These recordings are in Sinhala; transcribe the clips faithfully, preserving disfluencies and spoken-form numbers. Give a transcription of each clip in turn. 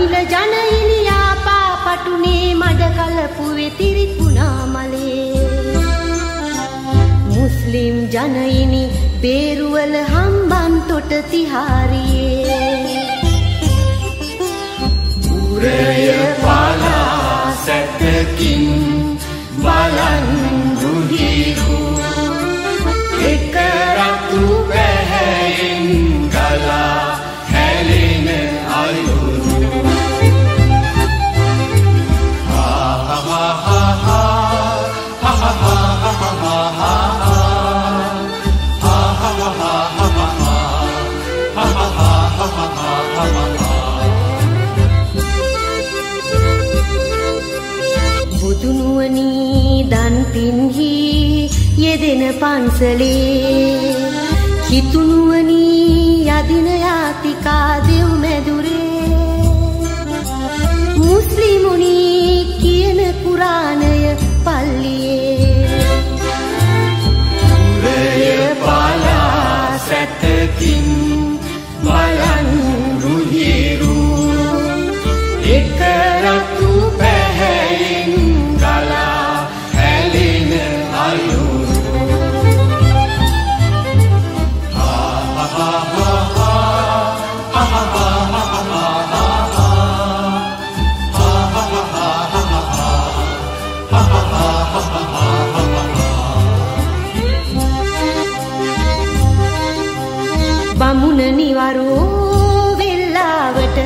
මිල ජන හිමියා පාපටුනේ මඩ කලපුවේ තිරිකුණා මලේ මුස්ලිම් ජන හිමි බේරුවල හම්බන් තොට තිහාරියේ පුරය පලා සැතකින් බලන් දුහිරු එක රතු පැහැයෙන් ගලා बुदुनुवनी दान पिन्ही ये दिन पांसले कितुनुवनी या दिन यातिका देव में दुरे मुस्लिमुनी कियन कुरानय पल्लिये दुरे पाला सतकिन बलन रुहिरू एक रतु पहन गला हेलिन आयु हा हा हा हा हा हा हा हा हा हा हा हा हा हा हा हा බමුණ නිවරෝ වෙල්ලාවට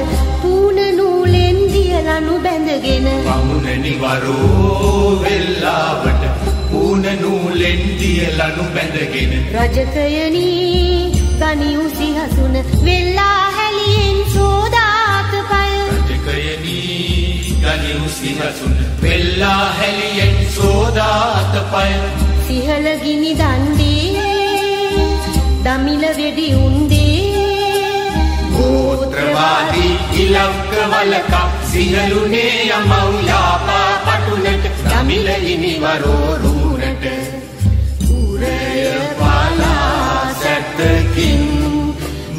පුන නූලෙන් දියලනු බැඳගෙන බමුණ නිවරෝ වෙල්ලාවට පුන නූලෙන් දියලනු බැඳගෙන රජකයනි ගනි උසිහසුන වෙල්ලා හැලියෙන් සෝදාත පය රජකයනි ගනි උසිහසුන වෙල්ලා හැලියෙන් සෝදාත පය සිහල ගිනි දණ්ඩේ दमिल वेडी उंडे गोत्रवादी इलवक वलका सिहलुने यमौला पापटुनट दमिल इनिवरो रूनट पूरय पाला सतकिन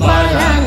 बलन